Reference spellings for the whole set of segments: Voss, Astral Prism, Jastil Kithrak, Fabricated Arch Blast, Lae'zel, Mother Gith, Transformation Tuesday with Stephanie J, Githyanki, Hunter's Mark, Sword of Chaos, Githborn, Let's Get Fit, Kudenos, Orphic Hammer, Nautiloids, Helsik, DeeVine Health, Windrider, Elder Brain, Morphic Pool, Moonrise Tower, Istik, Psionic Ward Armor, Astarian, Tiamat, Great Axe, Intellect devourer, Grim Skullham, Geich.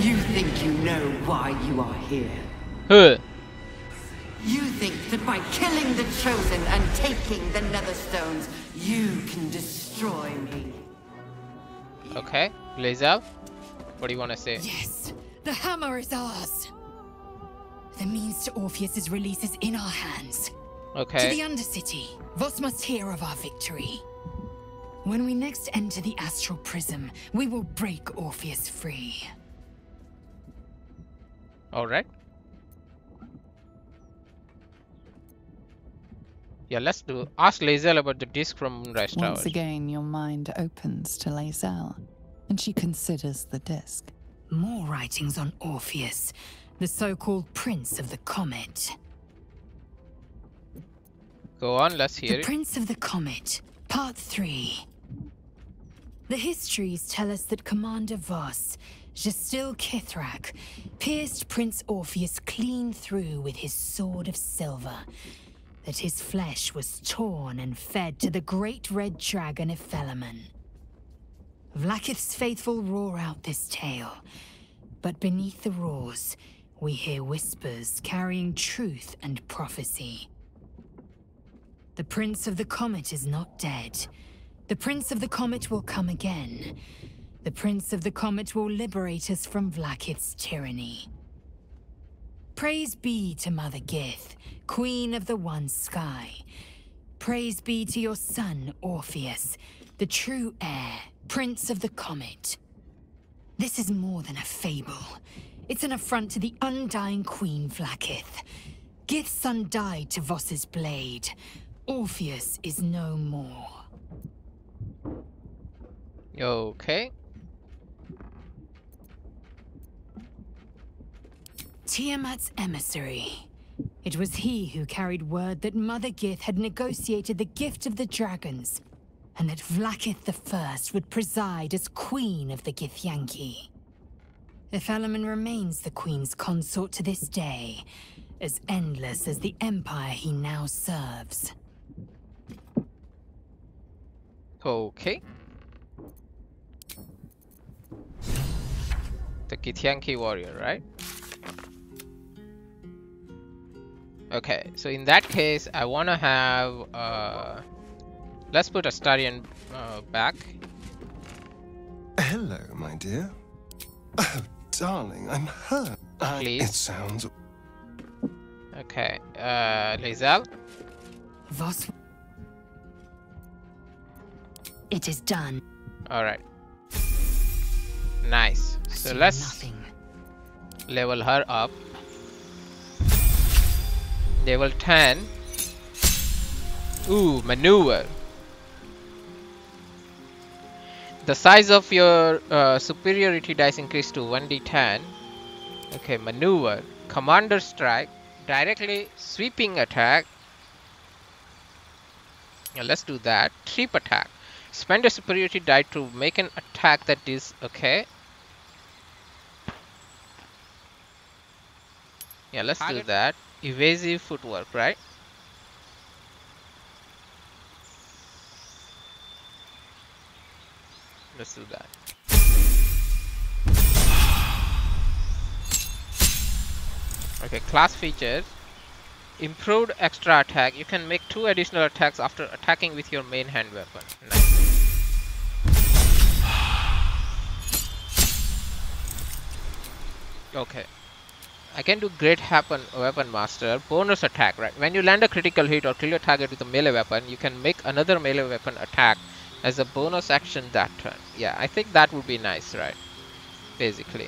You think you know why you are here? You think that by killing the Chosen and taking the Nether Stones, you can destroy me? Okay, Lae'zel, what do you want to say? Yes, the hammer is ours. The means to Orpheus's release is in our hands. Okay. To the Undercity, Voss must hear of our victory. When we next enter the Astral Prism, we will break Orpheus free. Alright. Yeah, let's ask Lae'zel about the disc from Moonrise Tower. Once again, your mind opens to Lae'zel, and she considers the disc. More writings on Orpheus, the so-called Prince of the Comet. Go on, let's hear it. The Prince of the Comet, Part 3. The histories tell us that Commander Voss, Jastil Kithrak, pierced Prince Orpheus clean through with his sword of silver, that his flesh was torn and fed to the great red dragon of Felamon. Vlaakith's faithful roar out this tale, but beneath the roars, we hear whispers carrying truth and prophecy. The Prince of the Comet is not dead. The Prince of the Comet will come again. The Prince of the Comet will liberate us from Vlaakith's tyranny. Praise be to Mother Gith, Queen of the One Sky. Praise be to your son, Orpheus, the true heir, Prince of the Comet. This is more than a fable. It's an affront to the undying Queen Vlaakith. Gith's son died to Voss's blade. Orpheus is no more. Okay. Tiamat's emissary. It was he who carried word that Mother Gith had negotiated the gift of the dragons, and that Vlaakith the First would preside as Queen of the Githyanki. The Felamon remains the Queen's consort to this day, as endless as the empire he now serves. Okay. The Githyanki warrior, right? Okay, so in that case, I want to have... let's put Astarian back. Hello, my dear. Oh, darling, I'm hurt. Please. It sounds... Okay, Lae'zel. Voss. It is done. Alright. Nice. So let's level her up. Level 10. Ooh, maneuver. The size of your superiority dice increased to 1d10. Okay, maneuver. Commander strike. Directly sweeping attack. Yeah, let's do that. Trip attack. Spend a superiority die to make an attack that is okay. Yeah, let's do that. Evasive footwork, right? Let's do that. Okay, class features. Improved extra attack. You can make 2 additional attacks after attacking with your main hand weapon. Nice. Okay. I can do Great Weapon Master. Bonus attack, right? When you land a critical hit or kill your target with a melee weapon, you can make another melee weapon attack as a bonus action that turn. Yeah, I think that would be nice, right? Basically.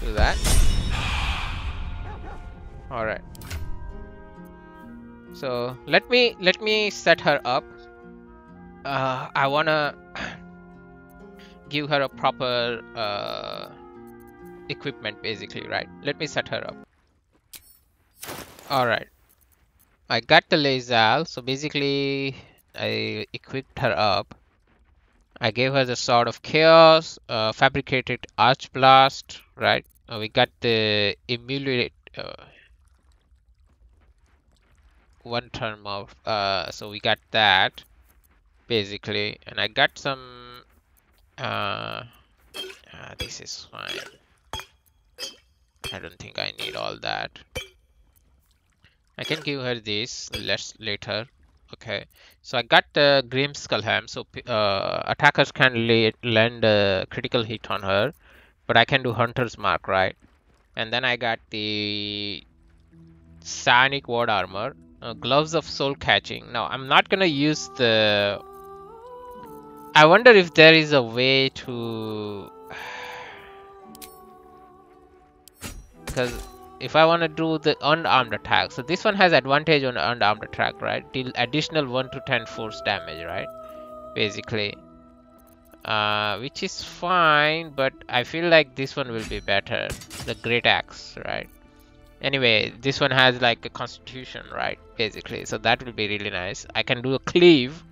Do that. Alright. So let me set her up. I wanna give her a proper equipment, basically, right? Let me set her up. Alright. I got the Lae'zel, so basically I equipped her up. I gave her the Sword of Chaos, Fabricated Arch Blast, right? We got the emulate one turn morph. So we got that basically, and I got some this is fine. I don't think I need all that. I can give her this later. Okay, so I got the Grim Skullham, so attackers can land a critical hit on her, but I can do Hunter's Mark, right? And then I got the Psionic Ward Armor, Gloves of Soul Catching. Now I'm not gonna use the... I wonder if there is a way to... because if I want to do the unarmed attack, so this one has advantage on unarmed attack, right? Deal additional 1 to 10 force damage, right? Basically, which is fine, but I feel like this one will be better, the Great Axe, right? Anyway, this one has like a constitution, right? Basically, so that will be really nice. I can do a cleave,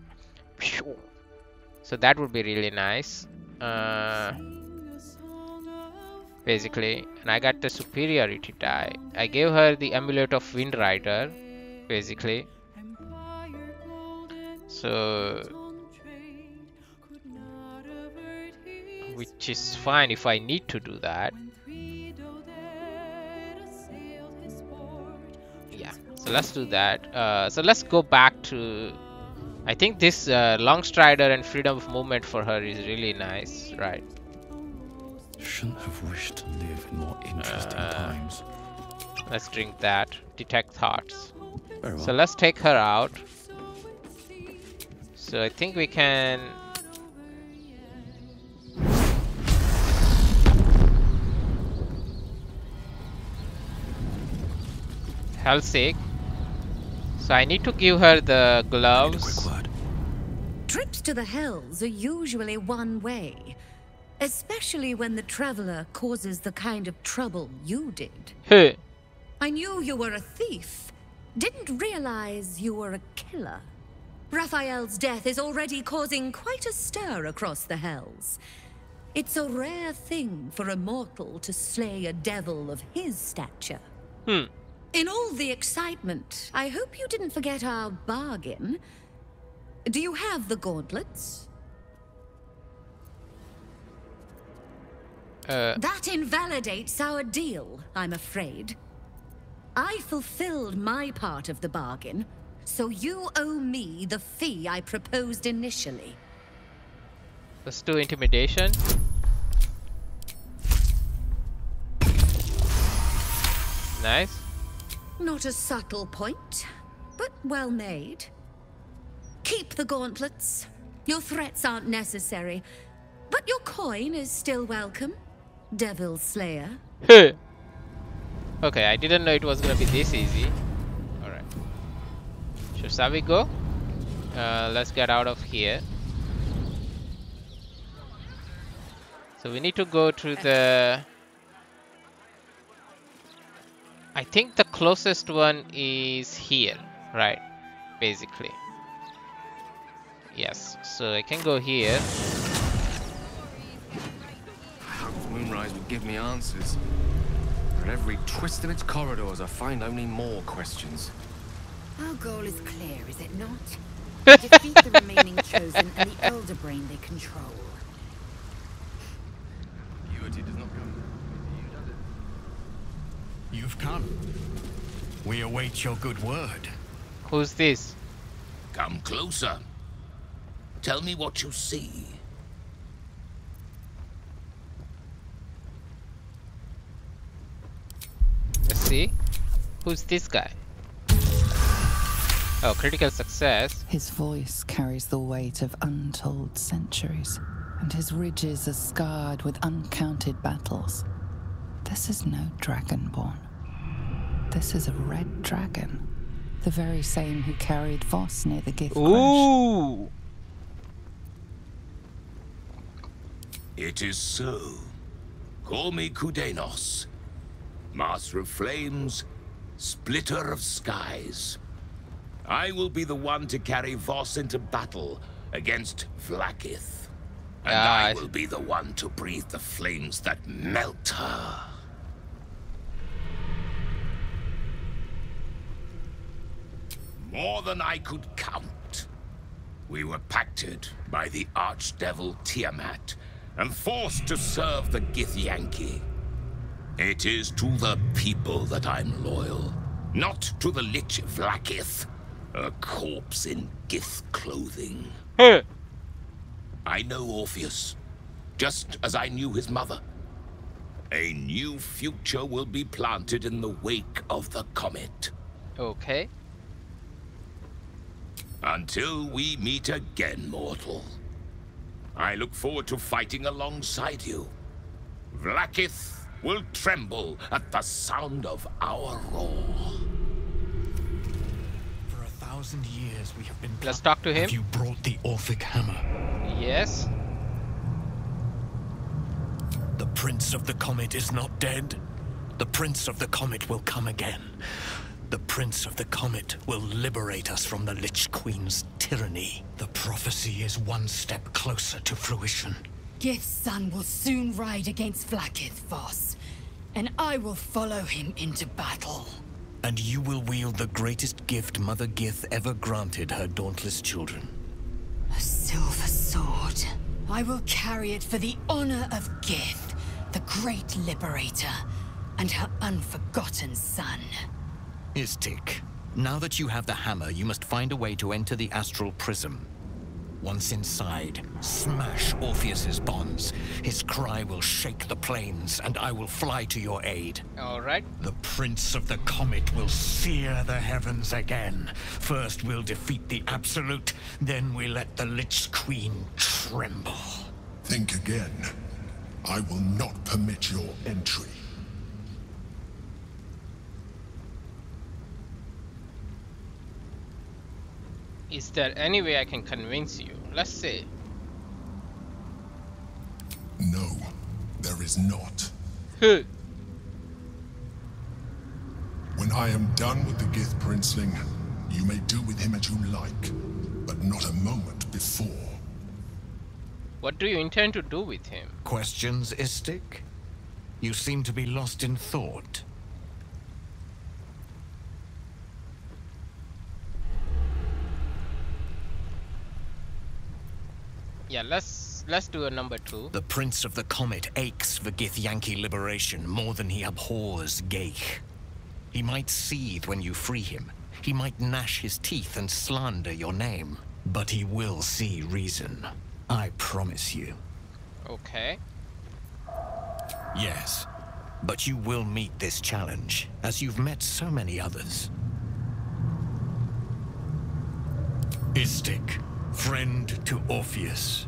so that would be really nice. Basically, and I got the superiority die. I gave her the amulet of Windrider, basically. So, which is fine if I need to do that. Yeah, so let's do that. So let's go back to... I think this Longstrider and freedom of movement for her is really nice, right? Shouldn't have wished to live in more interesting times. Let's drink that. Detect thoughts. Well. So let's take her out. So I think we can... Helsik. So I need to give her the gloves. Trips to the hells are usually one way. Especially when the traveler causes the kind of trouble you did. Hey. I knew you were a thief. Didn't realize you were a killer. Raphael's death is already causing quite a stir across the hells. It's a rare thing for a mortal to slay a devil of his stature. Hmm. In all the excitement, I hope you didn't forget our bargain. Do you have the gauntlets? That invalidates our deal, I'm afraid. I fulfilled my part of the bargain, so you owe me the fee I proposed initially. Let's do intimidation. Nice. Not a subtle point, but well made. Keep the gauntlets. Your threats aren't necessary, but your coin is still welcome. Devil Slayer. Okay, I didn't know it was gonna be this easy. Alright. So shall we go? Let's get out of here. So we need to go to the... I think the closest one is here, right? Basically. Yes, so I can go here. Moonrise would give me answers, but every twist of its corridors I find only more questions. Our goal is clear, is it not? Defeat the remaining chosen and the Elder Brain they control. Unity does not come. You've come. We await your good word. Who's this? Come closer. Tell me what you see. Let's see. Who's this guy? Oh, critical success. His voice carries the weight of untold centuries, and his ridges are scarred with uncounted battles. This is no dragonborn. This is a red dragon. The very same who carried Voss near the Gith. Ooh! It is so. Call me Kudenos. Master of Flames, Splitter of Skies. I will be the one to carry Voss into battle against Vlaakith. And I will be the one to breathe the flames that melt her. More than I could count. We were pacted by the archdevil Tiamat and forced to serve the Githyanki. It is to the people that I'm loyal, not to the Lich Vlaakith, a corpse in Gith clothing. I know Orpheus, just as I knew his mother. A new future will be planted in the wake of the comet. Okay. Until we meet again, mortal. I look forward to fighting alongside you. Vlaakith will tremble at the sound of our roar. For 1,000 years we have been... Let's talk to him. Have you brought the Orphic Hammer? Yes. The Prince of the Comet is not dead. The Prince of the Comet will come again. The Prince of the Comet will liberate us from the Lich Queen's tyranny. The prophecy is one step closer to fruition. Gith's son will soon ride against Vlaakith, Voss, and I will follow him into battle. And you will wield the greatest gift Mother Gith ever granted her dauntless children. A silver sword. I will carry it for the honor of Gith, the great liberator, and her unforgotten son. Istik, now that you have the hammer, you must find a way to enter the Astral Prism. Once inside, smash Orpheus's bonds. His cry will shake the plains, and I will fly to your aid. All right. The Prince of the Comet will sear the heavens again. First we'll defeat the Absolute, then we let the Lich Queen tremble. Think again. I will not permit your entry. Is there any way I can convince you? Let's see. No, there is not. When I am done with the Gith Princeling, you may do with him as you like, but not a moment before. What do you intend to do with him? Questions, Istik? You seem to be lost in thought. Yeah, let's do a number two. The Prince of the Comet aches for Githyanki liberation more than he abhors Geich. He might seethe when you free him. He might gnash his teeth and slander your name. But he will see reason. I promise you. Okay. Yes, but you will meet this challenge, as you've met so many others. Istik. Friend to Orpheus,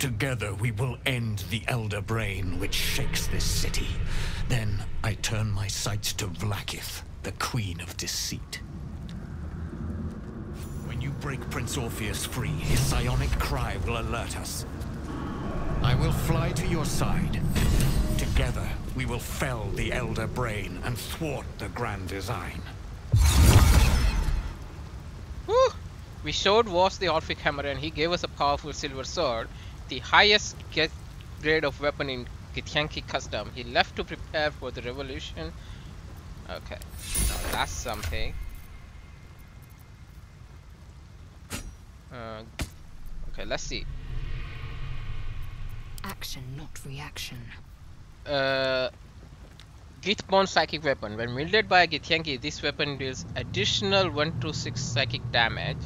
together we will end the Elder Brain which shakes this city. Then I turn my sights to Vlaakith, the Queen of Deceit. When you break Prince Orpheus free, his psionic cry will alert us. I will fly to your side. Together we will fell the Elder Brain and thwart the Grand Design. Woo! We showed Voss the Orphic Hammer and he gave us a powerful silver sword, the highest grade of weapon in Githyanki custom. He left to prepare for the revolution. Okay, now that's something. Okay, let's see. Action, not reaction. Githborn psychic weapon. When wielded by Githyanki, this weapon deals additional 1d6 psychic damage.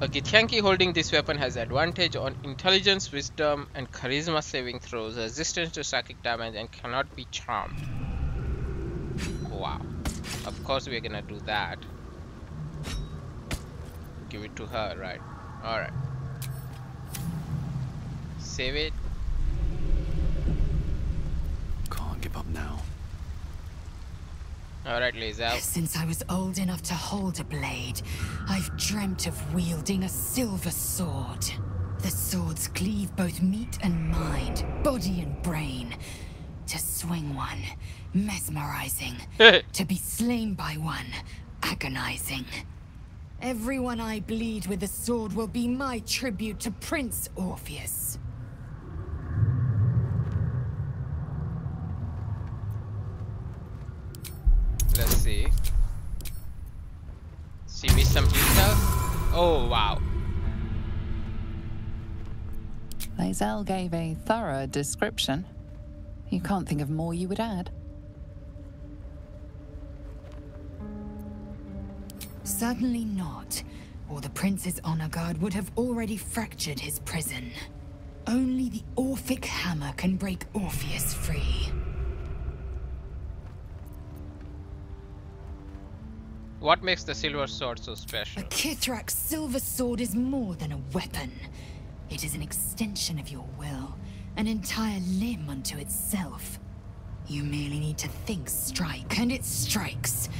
A Githyanki holding this weapon has advantage on intelligence, wisdom, and charisma saving throws, resistance to psychic damage, and cannot be charmed. Wow. Of course we're gonna do that. Give it to her, right? Alright. Save it. Can't give up now. Alright, Lae'zel. Since I was old enough to hold a blade, I've dreamt of wielding a silver sword. The swords cleave both meat and mind, body and brain. To swing one, mesmerizing. To be slain by one, agonizing. Everyone I bleed with the sword will be my tribute to Prince Orpheus. see me some details. Oh wow. Lae'zel gave a thorough description. You can't think of more you would add. Certainly not, or the Prince's honor guard would have already fractured his prison. Only the Orphic Hammer can break Orpheus free. What makes the silver sword so special? A Kithrak's silver sword is more than a weapon. It is an extension of your will, an entire limb unto itself. You merely need to think strike, and it strikes.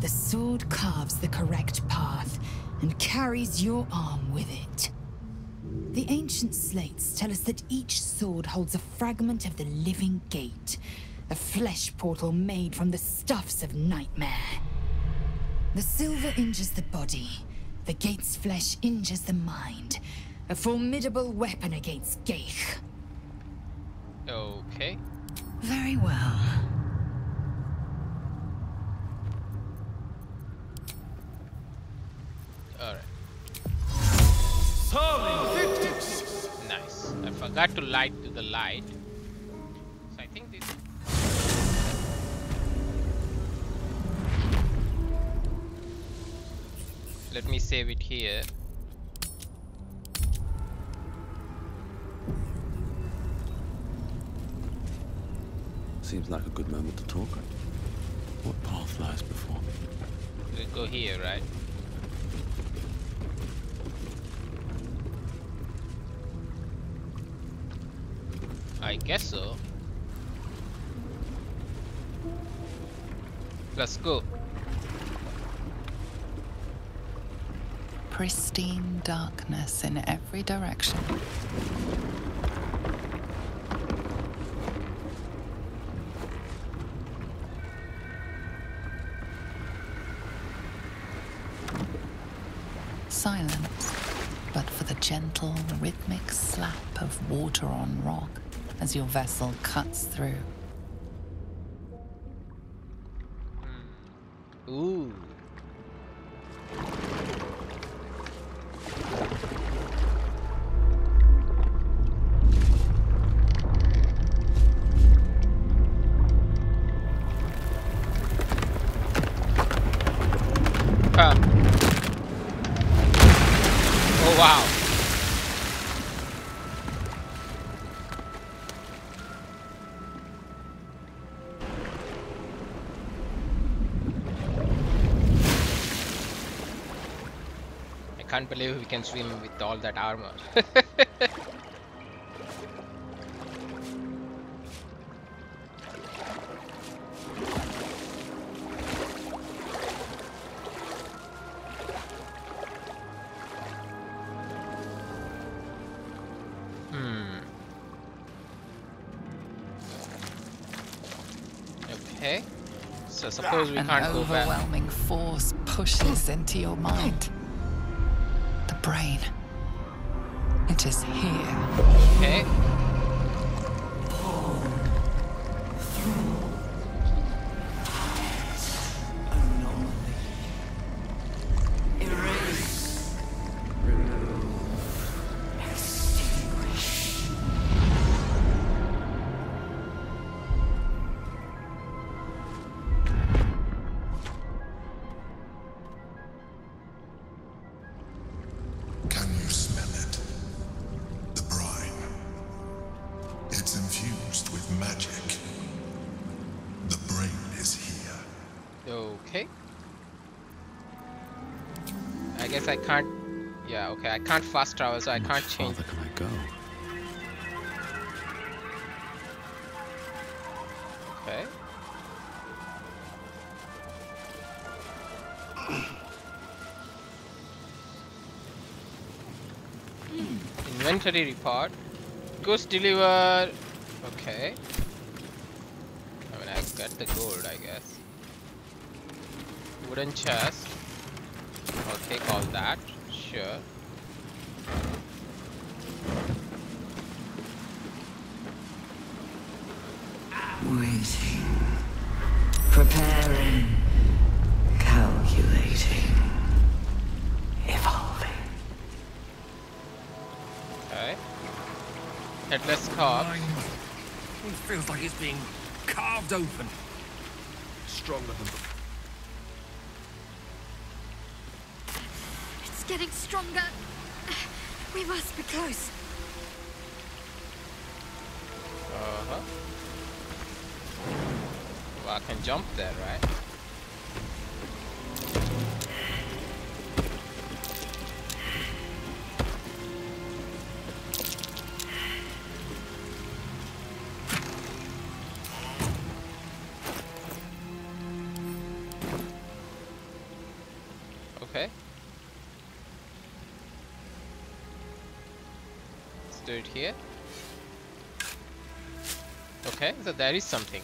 The sword carves the correct path, and carries your arm with it. The ancient slates tell us that each sword holds a fragment of the living gate, a flesh portal made from the stuffs of nightmare. The silver injures the body, the gate's flesh injures the mind. A formidable weapon against Geich. Okay. Very well. Alright. Nice. I forgot to light to the light. So I think this. Let me save it here. Seems like a good moment to talk. What path lies before me? We'll go here, right? I guess so. Let's go. Pristine darkness in every direction. Silence, but for the gentle, rhythmic slap of water on rock as your vessel cuts through. Ooh. I can't believe we can swim with all that armor. Okay. So suppose we can't go back. An overwhelming force pushes into your mind. Brain. It is here. Okay. I can't. Yeah, okay. I can't fast travel, so I can't change. How far can I go? Okay. Inventory report. Goods delivered. Okay. I mean, I got the gold, I guess. Wooden chest. I'll take all that, sure. Waiting, preparing, calculating. get less carved. It feels like it's being carved open. Stronger than before. It's getting stronger. We must be close. Uh-huh. Well, I can jump there, right? It here. Okay, so there is something.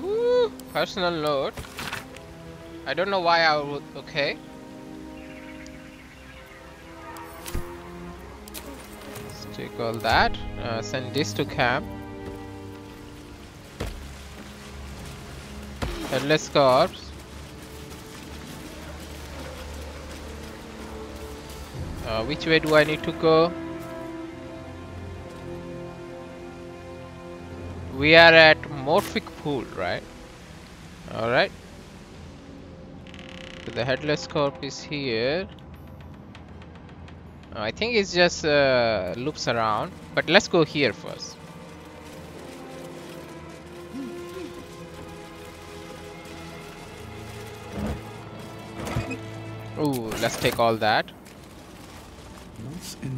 Woo! Personal load. I don't know why I would. Okay. Let's take all that. Send this to camp. Headless corpse. Which way do I need to go? We are at Morphic Pool, right? Alright. So the Headless Corp is here. I think it's just loops around. But let's go here first. Ooh, let's take all that. What's in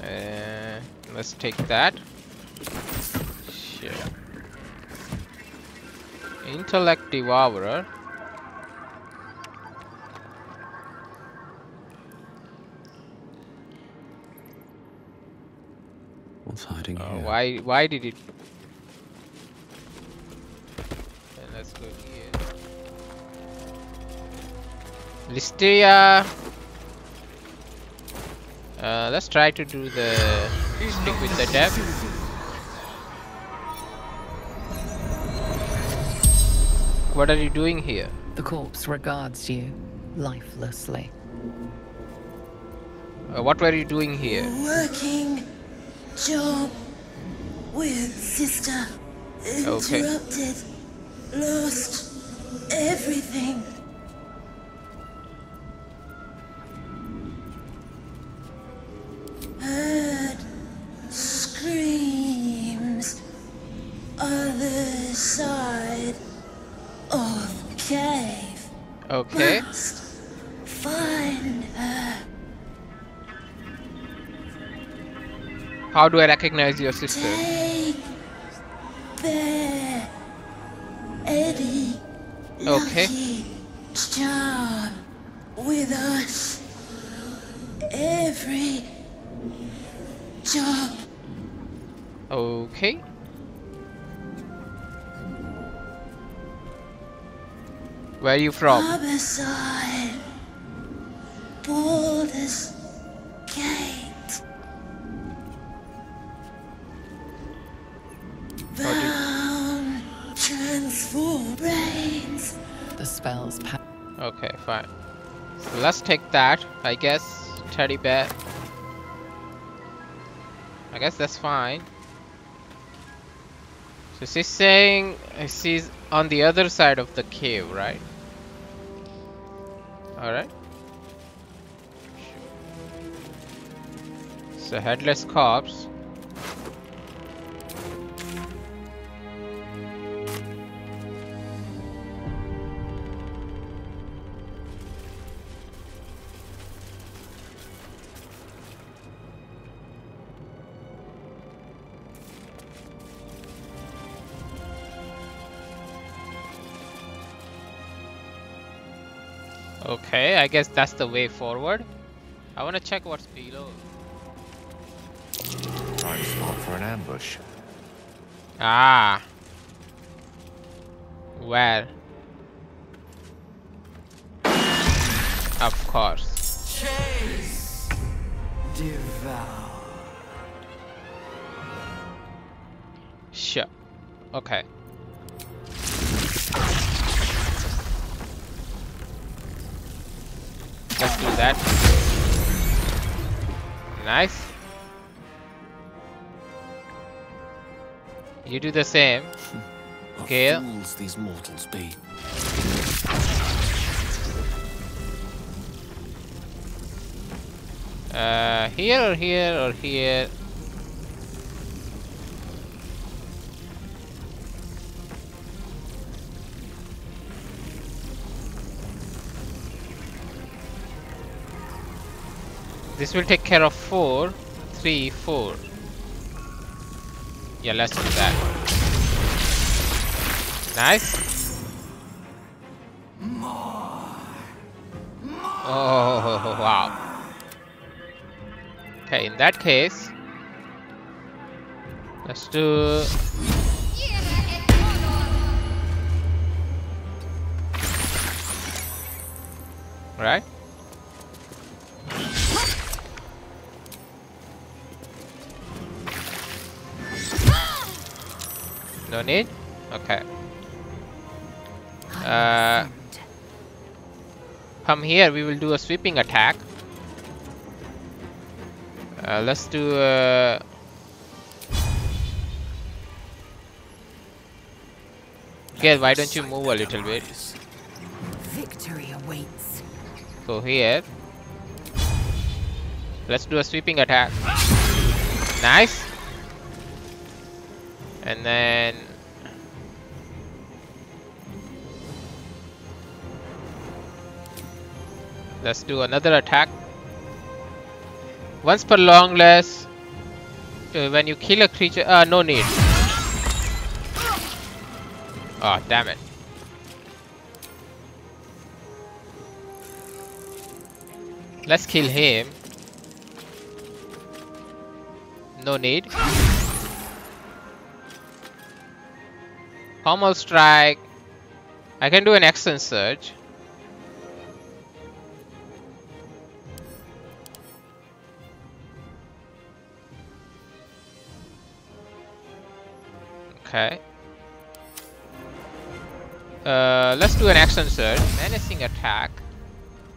here? Let's take that. Shit. Intellect devourer. What's hiding here? Why did it? And let's go here. Listeria. Let's try to do the stick with the depth. What are you doing here? The corpse regards you lifelessly. What were you doing here? Working job with sister. Interrupted. Okay. Lost everything. Okay. Must find her. How do I recognize your sister? There, Eddie. Okay. Lucky charm with us. Every job. Okay. Where are you from? Harborside, Baldur's Gate. Bound, transform brains. The spell's power. Okay, fine. So let's take that, I guess. Teddy bear. I guess that's fine. So she's saying she's on the other side of the cave, right? Alright. So headless corpse. Okay, I guess that's the way forward. I want to check what's below. Prime spot for an ambush. Ah. Where? Of course. Chase. Devour. Sure. Okay. Let's do that. Nice. You do the same. Okay. What fools these mortals be. Here or here or here? This will take care of 4, 3, 4. Yeah, let's do that. Nice. Oh, wow. Okay, in that case, let's do... Right? No need? Okay. From here we will do a sweeping attack. Let's do a... Okay, why don't you move a little bit? Victory awaits. Go here. Let's do a sweeping attack. Nice. And then let's do another attack. Once per long rest, when you kill a creature, no need. Oh, damn it. Let's kill him. No need. Normal strike. I can do an action surge. Okay. Let's do an action surge. Menacing attack.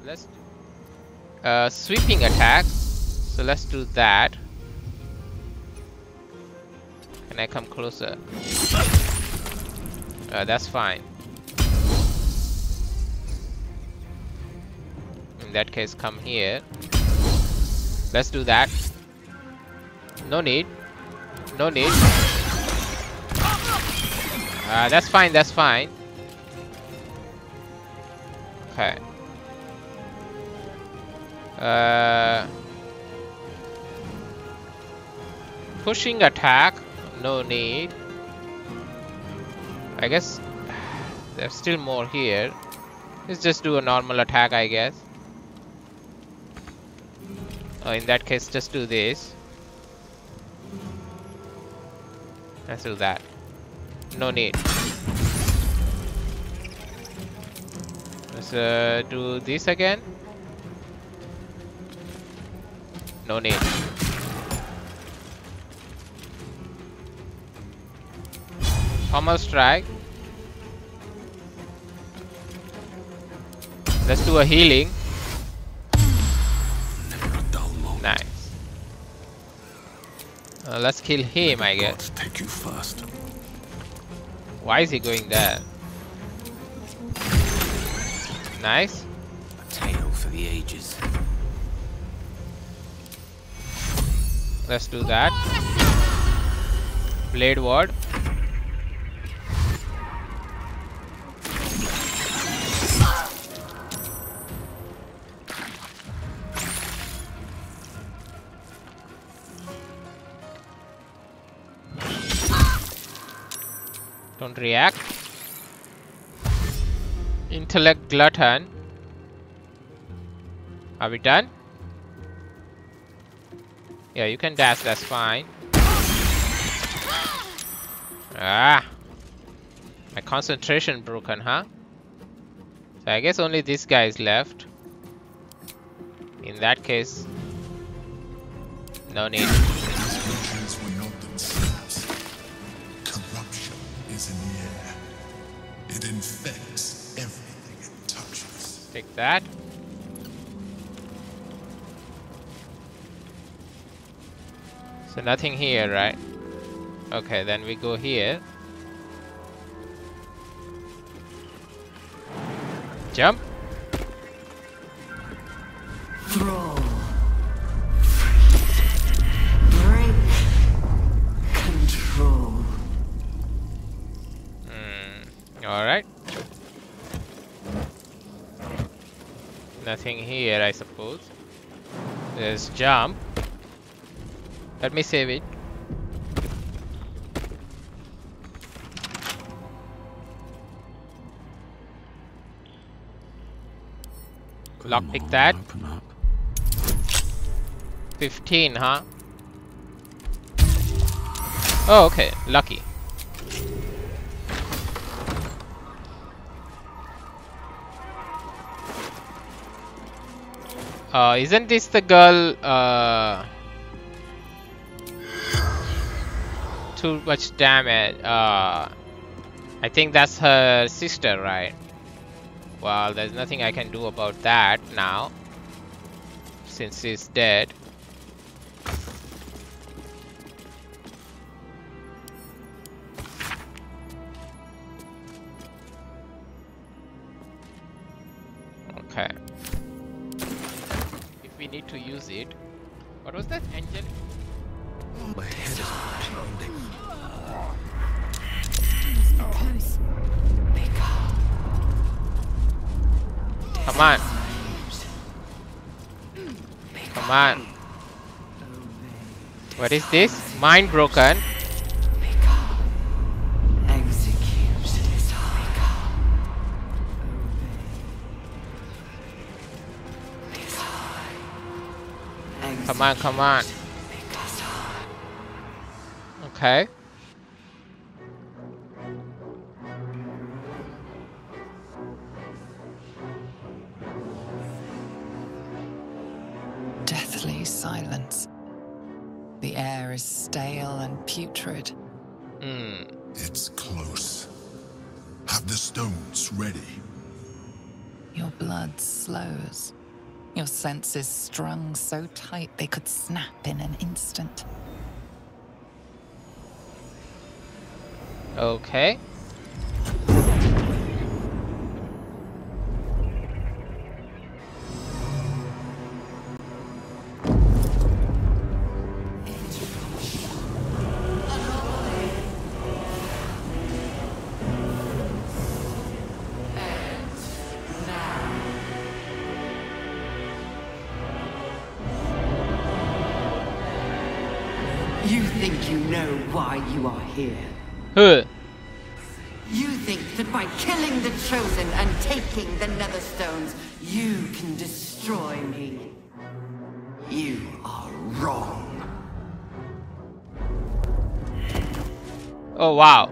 Let's do sweeping attack. So let's do that. Can I come closer? That's fine. In that case, come here. Let's do that. No need. No need. That's fine. That's fine. Okay. Pushing attack. No need. I guess there's still more here. Let's just do a normal attack, I guess. Oh, in that case, just do this. Let's do that. No need. Let's do this again. No need. Normal strike. Let's do a healing. Nice. Let's kill him, I guess. Take you first. Why is he going there? Nice. A tale for the ages. Let's do that. Blade ward. Don't react. Intellect glutton. Are we done? Yeah, you can dash, that's fine. Ah, my concentration broken, huh? So I guess only this guy is left. In that case, no need. Infects everything it touches. Take that. So nothing here, right? Okay, then we go here. Jump. Throw. Break. Control. All right. Nothing here, I suppose. Let's jump. Let me save it. Lockpick that. 15, huh? Oh, okay. Lucky. Isn't this the girl? Too much damage. I think that's her sister, right? Well, there's nothing I can do about that now, since she's dead. Okay. If we need to use it, what was that engine? My head is pounding. Come on. Come on. What is this? Mind broken. Come on, come on. Okay. Silence. The air is stale and putrid. It's close. Have the stones ready. Your blood slows. Your senses strung so tight they could snap in an instant. Okay. You think that by killing the Chosen and taking the Nether Stones, you can destroy me? You are wrong. Oh, wow.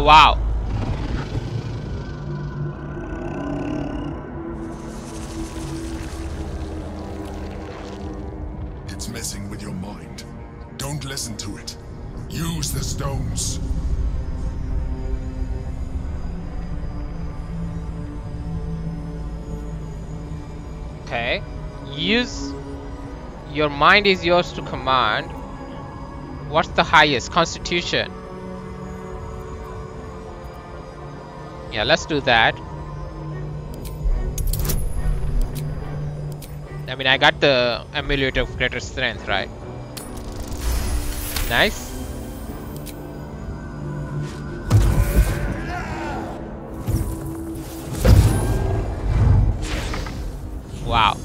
Wow. It's messing with your mind. Don't listen to it. Use the stones. Okay. Use. Your mind is yours to command. What's the highest? Constitution. Yeah, let's do that. I mean, I got the amulet of greater strength, right? Nice. Wow.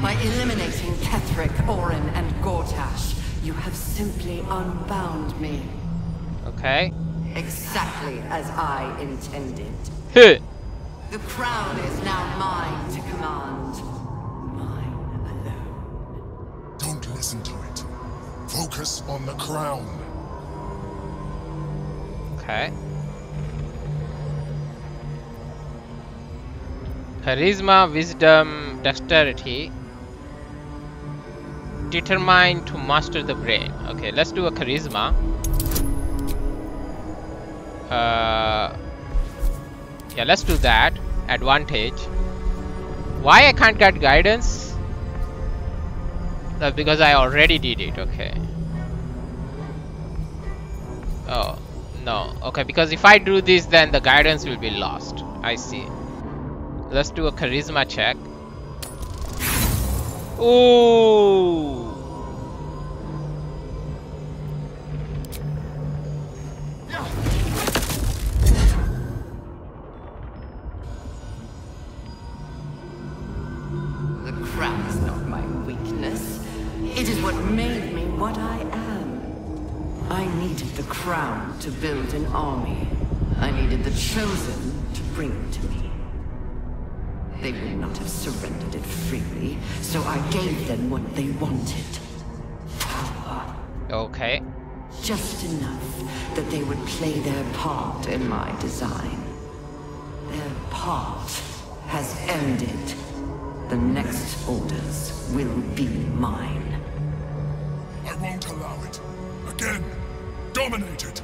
By eliminating Kithrak, Orin, and Gortash, you have simply unbound me. Okay. Exactly as I intended. The crown is now mine to command. Mine alone. Don't listen to it. Focus on the crown. Okay. Charisma, Wisdom, Dexterity. Determined to master the brain. Okay, let's do a Charisma. Yeah, let's do that. Advantage. Why I can't get guidance? That's because I already did it. Okay. Oh, no. Okay, because if I do this, then the guidance will be lost. I see. Let's do a charisma check. Ooh! The crowd is not my weakness. It is what made me what I am. I needed the crown to build an army. I needed the chosen to bring it to me. They would not have surrendered it freely, so I gave them what they wanted. Power. Okay. Just enough that they would play their part in my design. Their part has ended. The next orders will be mine. I won't allow it. Again. Dominate it.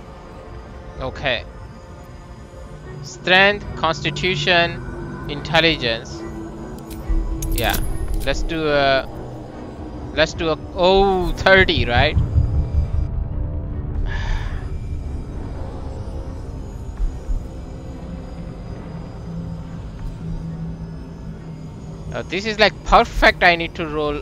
Okay. Strength, Constitution, Intelligence. Yeah, let's do a oh, 30, right? This is like perfect. I need to roll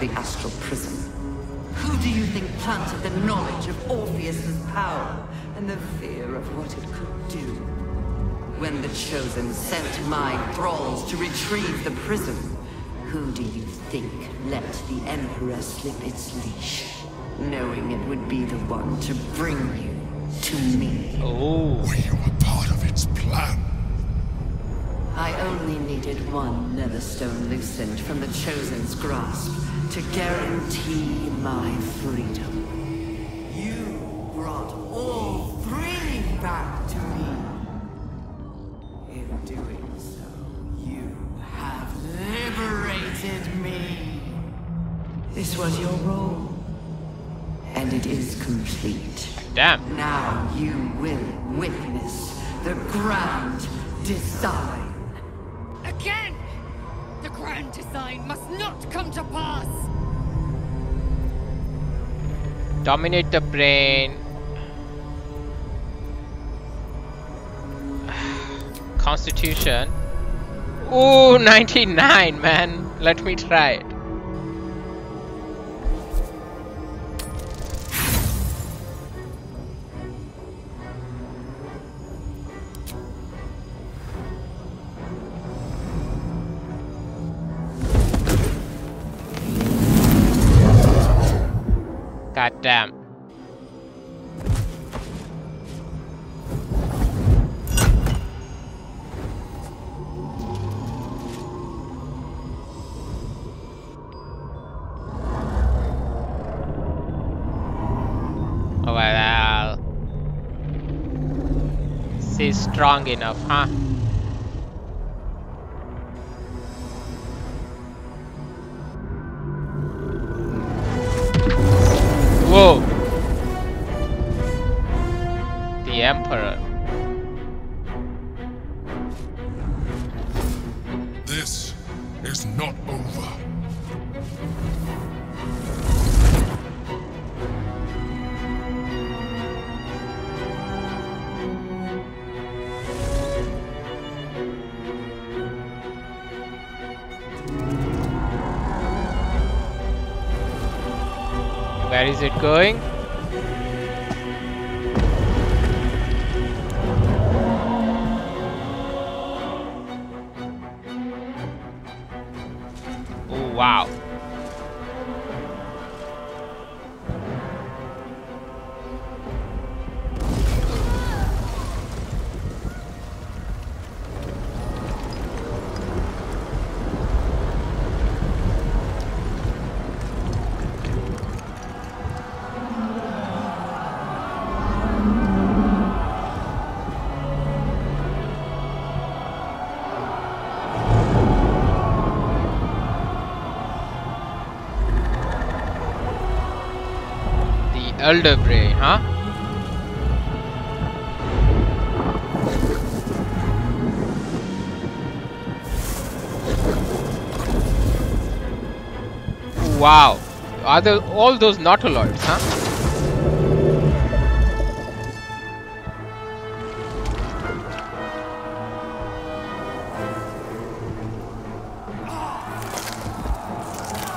the Astral Prism. Who do you think planted the knowledge of Orpheus's power and the fear of what it could do? When the Chosen sent my thralls to retrieve the prism, who do you think let the Emperor slip its leash, knowing it would be the one to bring you to me? Oh, we were part of its plan. I only needed one netherstone loosened from the Chosen's grasp to guarantee my freedom. You brought all three back to me. In doing so, you have liberated me. This was your role, and it is complete. Damn. Now you will witness the Grand Design. Again! The Grand Design must not come to pass! Dominate the brain. Constitution. Ooh, 99, man. Let me try it. God damn. Oh well. She's strong enough, huh? Whoa! The Emperor. This is not over. Where is it going? Wow. Elder Brain, huh? Wow. Are there all those Nautiloids, huh?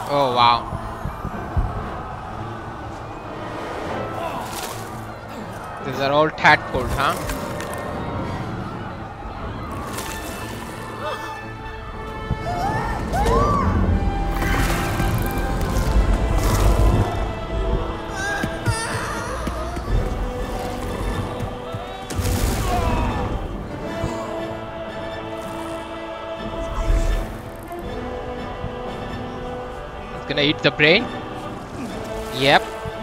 Oh, wow. These are all tadpoles, huh? It's gonna eat the brain. Yep.